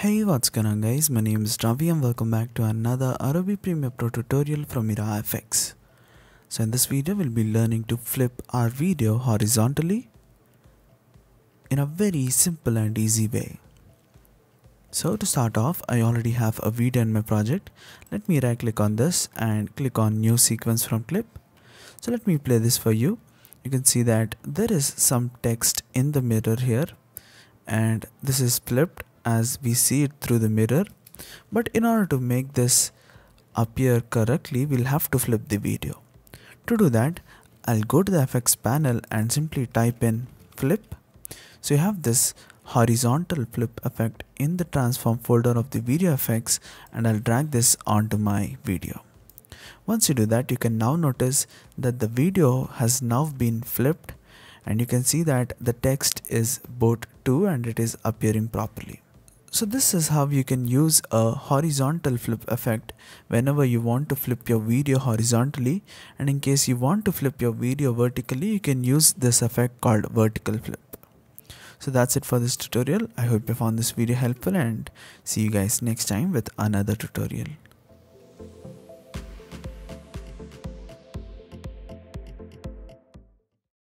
Hey, what's going on guys, my name is Ravi and welcome back to another Adobe Premiere Pro tutorial from iraFX. So in this video we'll be learning to flip our video horizontally in a very simple and easy way. So to start off, I already have a video in my project. Let me right click on this and click on new sequence from clip. So let me play this for you. You can see that there is some text in the mirror here and this is flipped as we see it through the mirror, but in order to make this appear correctly we'll have to flip the video. To do that, I'll go to the FX panel and simply type in flip. So you have this horizontal flip effect in the transform folder of the video effects, and I'll drag this onto my video. Once you do that, you can now notice that the video has now been flipped and you can see that the text is both to and it is appearing properly. So this is how you can use a horizontal flip effect whenever you want to flip your video horizontally, and in case you want to flip your video vertically you can use this effect called vertical flip. So that's it for this tutorial. I hope you found this video helpful and see you guys next time with another tutorial.